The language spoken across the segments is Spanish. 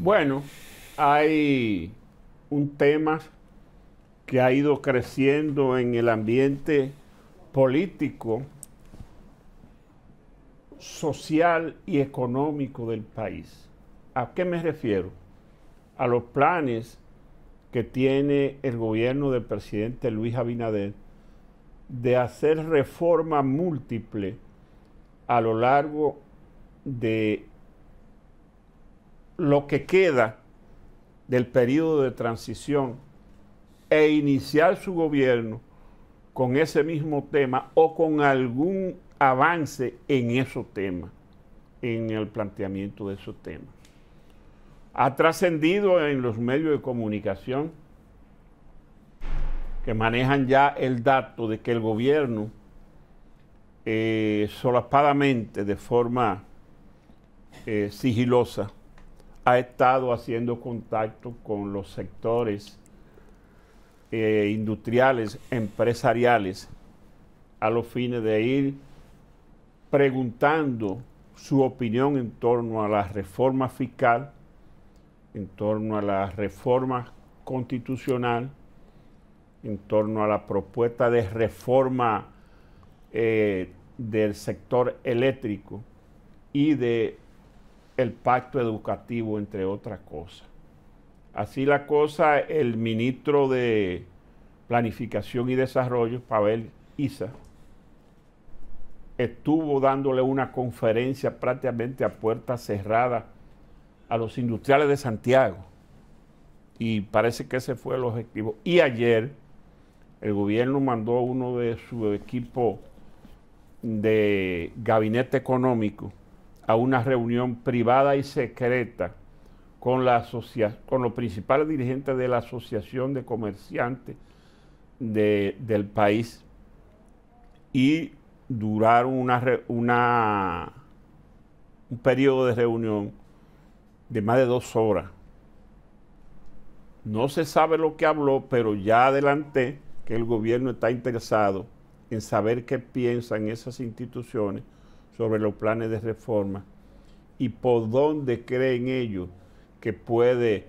Bueno, hay un tema que ha ido creciendo en el ambiente político, social y económico del país. ¿A qué me refiero? A los planes que tiene el gobierno del presidente Luis Abinader de hacer reforma múltiple a lo largo de lo que queda del periodo de transición e iniciar su gobierno con ese mismo tema o con algún avance en esos temas, en el planteamiento de esos temas. Ha trascendido en los medios de comunicación que manejan ya el dato de que el gobierno solapadamente, de forma sigilosa, ha estado haciendo contacto con los sectores industriales, empresariales, a los fines de ir preguntando su opinión en torno a la reforma fiscal, en torno a la reforma constitucional, en torno a la propuesta de reforma del sector eléctrico y de el pacto educativo, entre otras cosas. Así la cosa, el ministro de Planificación y Desarrollo, Pavel Isa, estuvo dándole una conferencia prácticamente a puerta cerrada a los industriales de Santiago, y parece que ese fue el objetivo. Y ayer el gobierno mandó uno de su equipo de gabinete económico a una reunión privada y secreta con los principales dirigentes de la Asociación de Comerciantes del país, y duraron un periodo de reunión de más de 2 horas. No se sabe lo que habló, pero ya adelanté que el gobierno está interesado en saber qué piensan esas instituciones sobre los planes de reforma y por dónde creen ellos que puede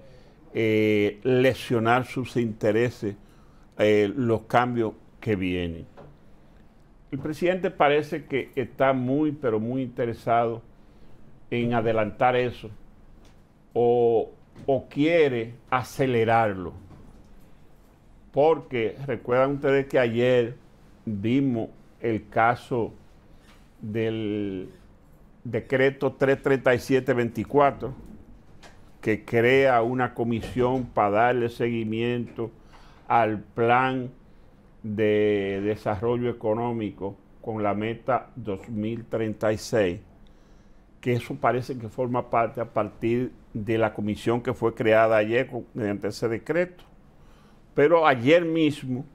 lesionar sus intereses los cambios que vienen. El presidente parece que está muy, pero muy interesado en adelantar eso o quiere acelerarlo. Porque recuerdan ustedes que ayer vimos el caso del decreto 337-24 que crea una comisión para darle seguimiento al plan de desarrollo económico con la meta 2036, que eso parece que forma parte a partir de la comisión que fue creada ayer mediante ese decreto. Pero ayer mismo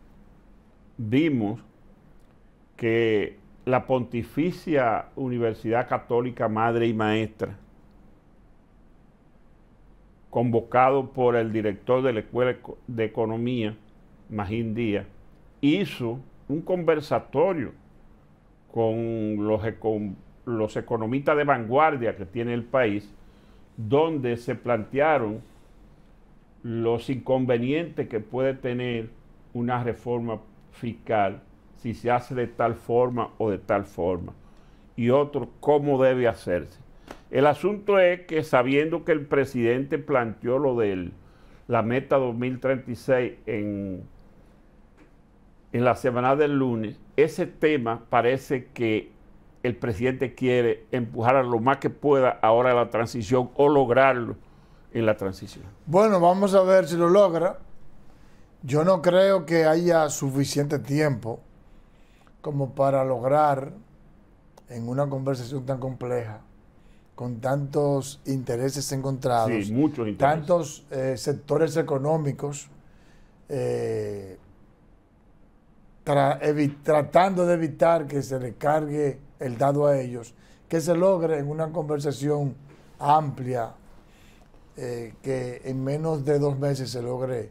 vimos que la Pontificia Universidad Católica Madre y Maestra, convocado por el director de la Escuela de Economía, Magín Díaz, hizo un conversatorio con los economistas de vanguardia que tiene el país, donde se plantearon los inconvenientes que puede tener una reforma fiscal si se hace de tal forma o de tal forma, y otro, cómo debe hacerse. El asunto es que, sabiendo que el presidente planteó lo de la meta 2036 en la semana del lunes, ese tema parece que el presidente quiere empujar a lo más que pueda ahora la transición, o lograrlo en la transición. Bueno, vamos a ver si lo logra. Yo no creo que haya suficiente tiempo como para lograr, en una conversación tan compleja, con tantos intereses encontrados, sí, muchos intereses, tantos sectores económicos, tratando de evitar que se le cargue el dado a ellos, que se logre en una conversación amplia, que en menos de 2 meses se logre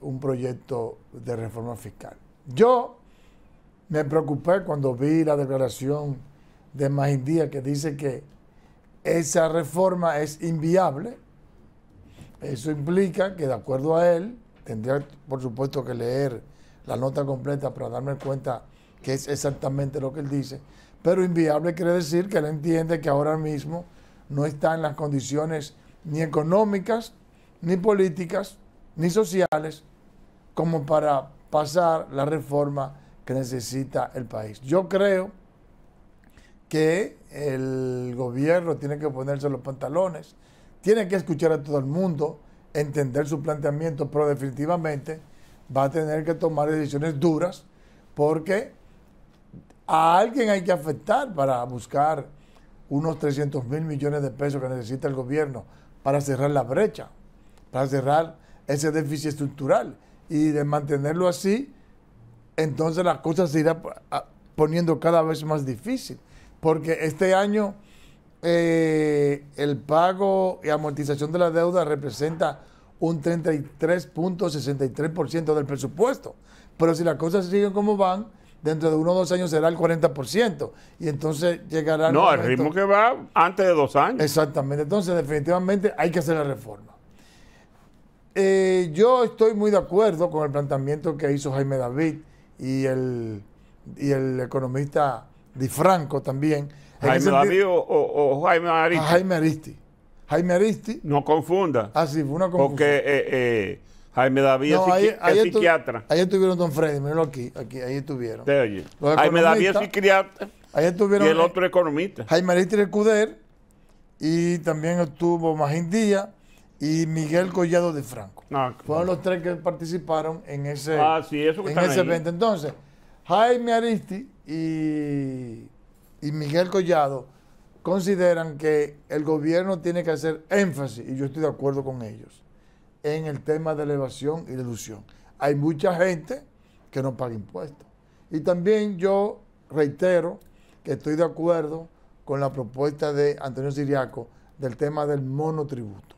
un proyecto de reforma fiscal. Yo me preocupé cuando vi la declaración de Magín Díaz, que dice que esa reforma es inviable Eso implica que, de acuerdo a él, tendría, por supuesto, que leer la nota completa para darme cuenta que es exactamente lo que él dice, pero inviable quiere decir que él entiende que ahora mismo no está en las condiciones ni económicas, ni políticas, ni sociales, como para pasar la reforma que necesita el país. Yo creo que el gobierno tiene que ponerse los pantalones, tiene que escuchar a todo el mundo, entender su planteamiento, pero definitivamente va a tener que tomar decisiones duras, porque a alguien hay que afectar para buscar unos 300.000 millones de pesos que necesita el gobierno para cerrar la brecha, para cerrar ese déficit estructural. Y de mantenerlo así, entonces las cosas se irán poniendo cada vez más difícil, porque este año el pago y amortización de la deuda representa un 33.63% del presupuesto. Pero si las cosas siguen como van, dentro de 1 o 2 años será el 40%. Y entonces llegará... No, el ritmo que va antes de 2 años. Exactamente. Entonces, definitivamente, hay que hacer la reforma. Yo estoy muy de acuerdo con el planteamiento que hizo Jaime David y el economista Di Franco también. ¿Jaime David o Jaime Aristi? Jaime Aristi. Jaime Aristi. No confunda. Ah, sí, fue una confusión. Porque Jaime David no, es psiquiatra. Ahí estuvieron don Freddy, míralo aquí, ahí estuvieron. Te oye. Jaime David es psiquiatra y el otro economista. Jaime Aristi de Cuder, y también estuvo Magín Díaz y Miguel Collado de Franco. Ah, fueron los tres que participaron en ese, sí, eso que en ese evento. Entonces, Jaime Aristi y Miguel Collado consideran que el gobierno tiene que hacer énfasis, y yo estoy de acuerdo con ellos, en el tema de elevación y deducción. Hay mucha gente que no paga impuestos. Y también yo reitero que estoy de acuerdo con la propuesta de Antonio Siriaco del tema del monotributo,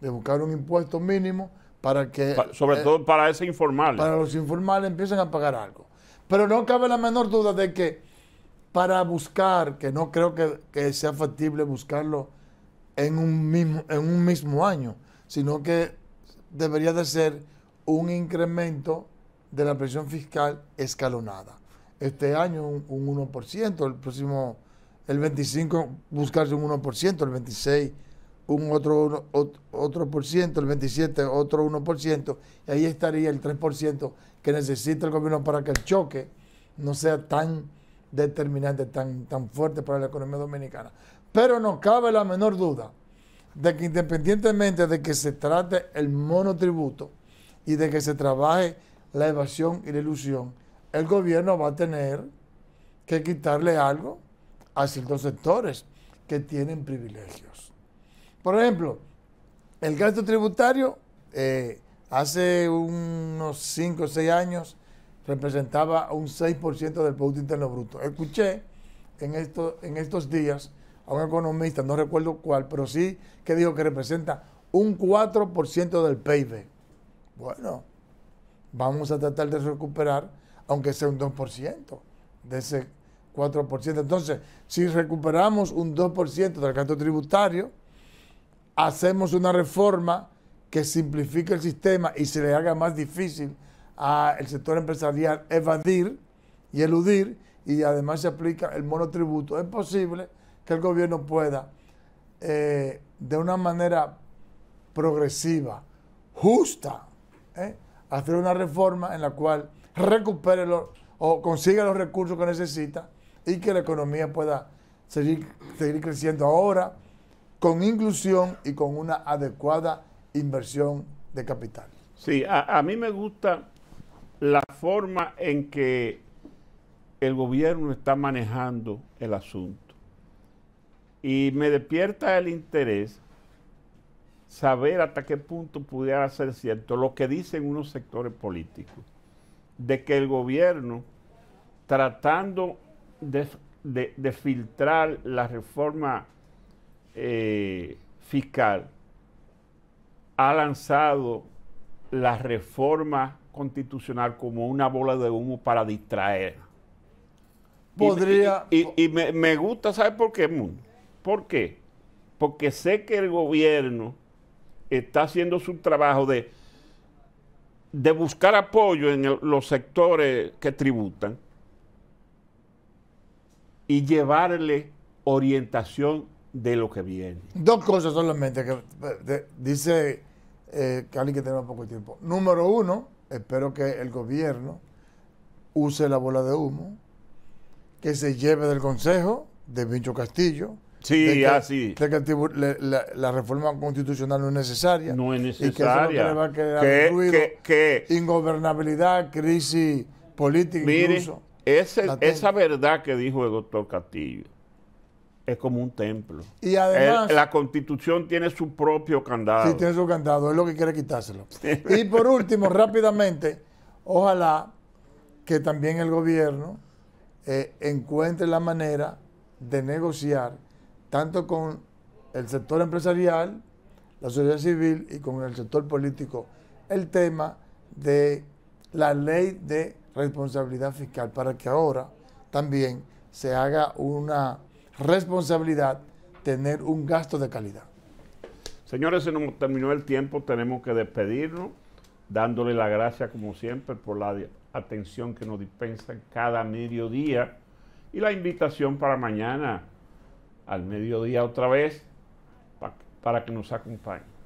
de buscar un impuesto mínimo para que... sobre todo para ese informal. Para los informales empiecen a pagar algo. Pero no cabe la menor duda de que para buscar, que no creo que sea factible buscarlo en un mismo año, sino que debería de ser un incremento de la presión fiscal escalonada. Este año un 1%, el próximo, el 25, buscarse un 1%, el 26%, otro por ciento, el 27, otro 1%, y ahí estaría el 3% que necesita el gobierno para que el choque no sea tan determinante, tan fuerte para la economía dominicana. Pero no cabe la menor duda de que, independientemente de que se trate el monotributo y de que se trabaje la evasión y la ilusión, el gobierno va a tener que quitarle algo a ciertos sectores que tienen privilegios. Por ejemplo, el gasto tributario hace unos 5 o 6 años representaba un 6% del Producto Interno Bruto. Escuché en estos días a un economista, no recuerdo cuál, pero sí que dijo que representa un 4% del PIB. Bueno, vamos a tratar de recuperar, aunque sea un 2% de ese 4%. Entonces, si recuperamos un 2% del gasto tributario, hacemos una reforma que simplifique el sistema y se le haga más difícil al sector empresarial evadir y eludir, y además se aplica el monotributo. Es posible que el gobierno pueda, de una manera progresiva, justa, hacer una reforma en la cual recupere o consiga los recursos que necesita y que la economía pueda seguir creciendo ahora, con inclusión y con una adecuada inversión de capital. Sí, a mí me gusta la forma en que el gobierno está manejando el asunto. Y me despierta el interés saber hasta qué punto pudiera ser cierto lo que dicen unos sectores políticos, de que el gobierno, tratando de filtrar la reforma fiscal, ha lanzado la reforma constitucional como una bola de humo para distraer. Podría... Y me gusta, ¿sabes por qué, Mundo? ¿Por qué? Porque sé que el gobierno está haciendo su trabajo de buscar apoyo en los sectores que tributan y llevarle orientación de lo que viene. Dos cosas solamente que dice Cali, que tenemos poco tiempo. Número uno, espero que el gobierno use la bola de humo, que se lleve del Consejo de Vincho Castillo. Sí, la reforma constitucional no es necesaria. No es necesaria. Y que eso no le va a ruido, ingobernabilidad, crisis política. Mire, incluso, esa verdad que dijo el doctor Castillo es como un templo. Y además, la Constitución tiene su propio candado. Sí, tiene su candado. Es lo que quiere quitárselo. Sí. Y por último, rápidamente, ojalá que también el gobierno encuentre la manera de negociar tanto con el sector empresarial, la sociedad civil y con el sector político, el tema de la ley de responsabilidad fiscal, para que ahora también se haga una responsabilidad tener un gasto de calidad. Señores, se nos terminó el tiempo, tenemos que despedirnos, dándole la gracia como siempre por la atención que nos dispensan cada mediodía y la invitación para mañana al mediodía otra vez para que nos acompañen.